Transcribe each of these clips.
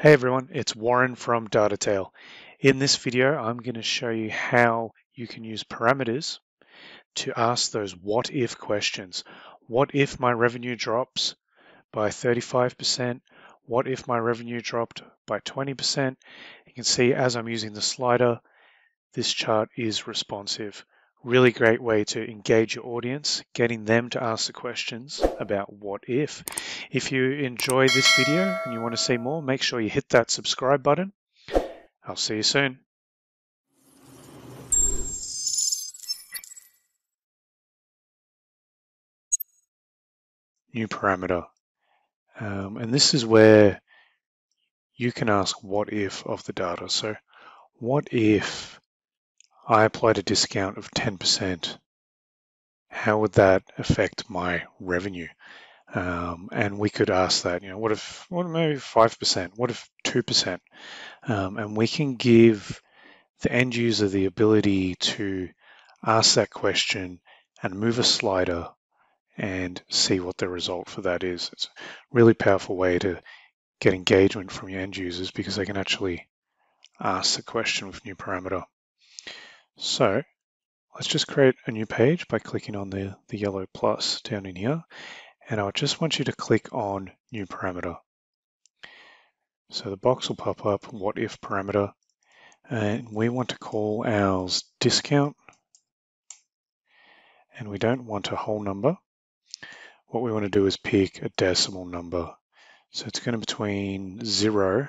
Hey everyone, it's Warren from DataTale. In this video, I'm going to show you how you can use parameters to ask those what if questions. What if my revenue drops by 35%? What if my revenue dropped by 20%? You can see as I'm using the slider, this chart is responsive. Really great way to engage your audience, getting them to ask the questions about what if. If you enjoy this video and you want to see more, make sure you hit that subscribe button. I'll see you soon. New parameter. And this is where you can ask what if of the data. So what if I applied a discount of 10%. How would that affect my revenue? And we could ask that, you know, what if maybe 5%? What if 2%? And we can give the end user the ability to ask that question and move a slider and see what the result for that is. It's a really powerful way to get engagement from your end users because they can actually ask the question with new parameter. So let's just create a new page by clicking on the yellow plus down in here. And I just want you to click on new parameter. So the box will pop up, what if parameter. And we want to call ours discount. And we don't want a whole number. What we want to do is pick a decimal number. So it's going to be between 0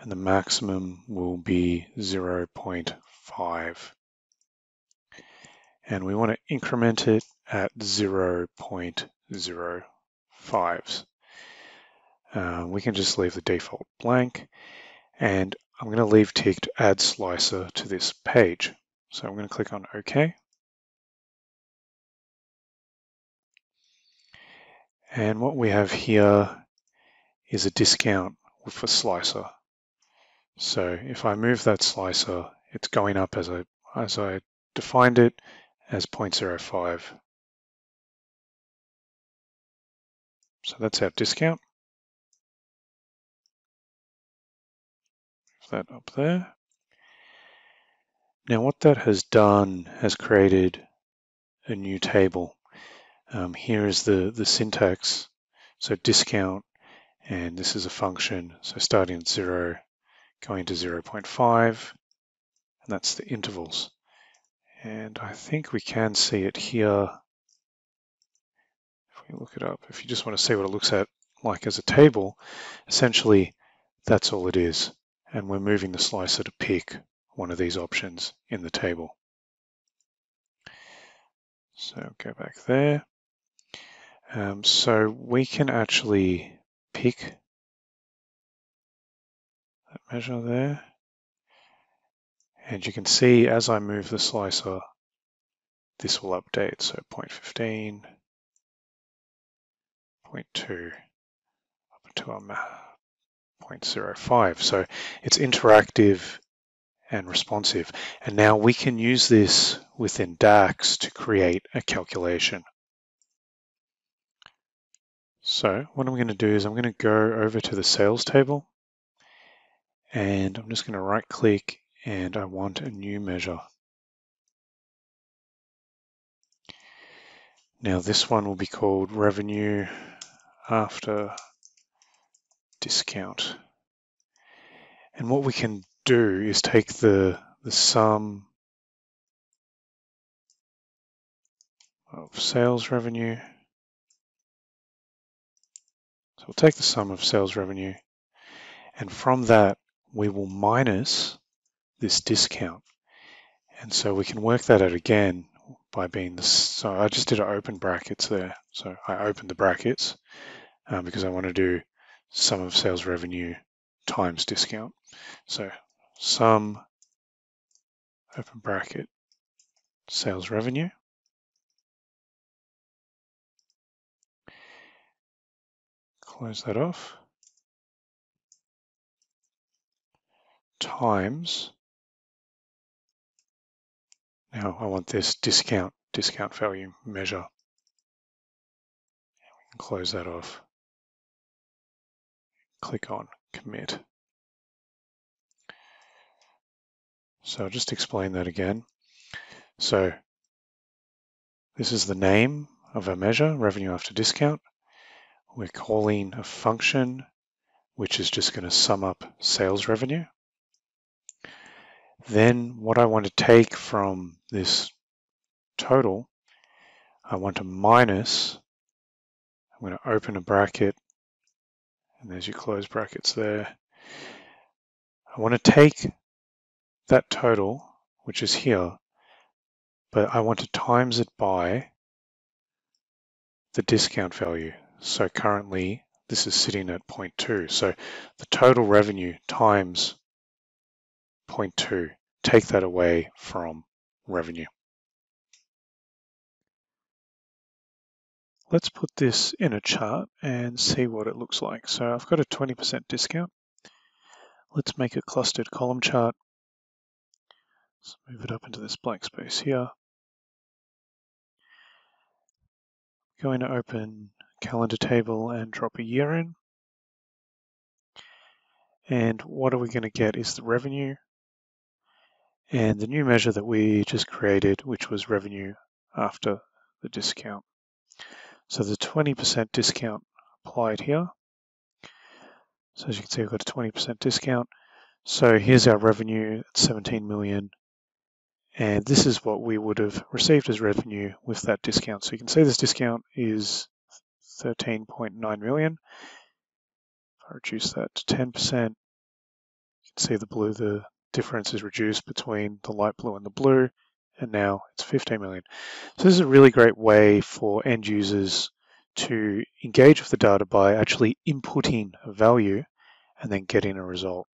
and the maximum will be 0.5. And we want to increment it at 0.05s. We can just leave the default blank. And I'm going to leave ticked add slicer to this page. So I'm going to click on OK. And what we have here is a discount with a slicer. So if I move that slicer, it's going up as I defined it as 0.05. So that's our discount. Move that up there. Now what that has done has created a new table. Here is the syntax. So discount, and this is a function. So starting at 0, going to 0.5, and that's the intervals. And I think we can see it here. If we look it up, if you just want to see what it looks at like as a table, essentially that's all it is. And we're moving the slicer to pick one of these options in the table. So go back there. So we can actually pick that measure there. And you can see as I move the slicer, this will update. So 0.15, 0.2, up until 0.05. So it's interactive and responsive. And now we can use this within DAX to create a calculation. So what I'm going to do is I'm going to go over to the sales table. And I'm just going to right click and I want a new measure. Now this one will be called revenue after discount. And what we can do is take the sum of sales revenue. So we'll take the sum of sales revenue and from that we will minus this discount. And so we can work that out again by being this. So I just did open brackets there. So I opened the brackets because I want to do sum of sales revenue times discount. So sum, open bracket, sales revenue. Close that off. Times, now I want this discount value measure. And we can close that off. click on commit. So just explain that again. So this is the name of our measure, revenue after discount. We're calling a function which is just going to sum up sales revenue. Then what I want to take from this total, I want to minus, I'm going to open a bracket, and there's your close brackets there. I want to take that total, which is here, but I want to times it by the discount value. So currently, this is sitting at 0.2. So the total revenue times 0.2. Take that away from revenue. Let's put this in a chart and see what it looks like. So I've got a 20% discount. Let's make a clustered column chart. Let's move it up into this blank space here. I'm going to open calendar table and drop a year in. And what are we going to get is the revenue and the new measure that we just created, which was revenue after the discount. So the 20% discount applied here. So as you can see, we've got a 20% discount. So here's our revenue at 17 million. And this is what we would have received as revenue with that discount. So you can see this discount is 13.9 million. If I reduce that to 10%, you can see the blue, the difference is reduced between the light blue and the blue, and now it's 15 million. So this is a really great way for end users to engage with the data by actually inputting a value and then getting a result.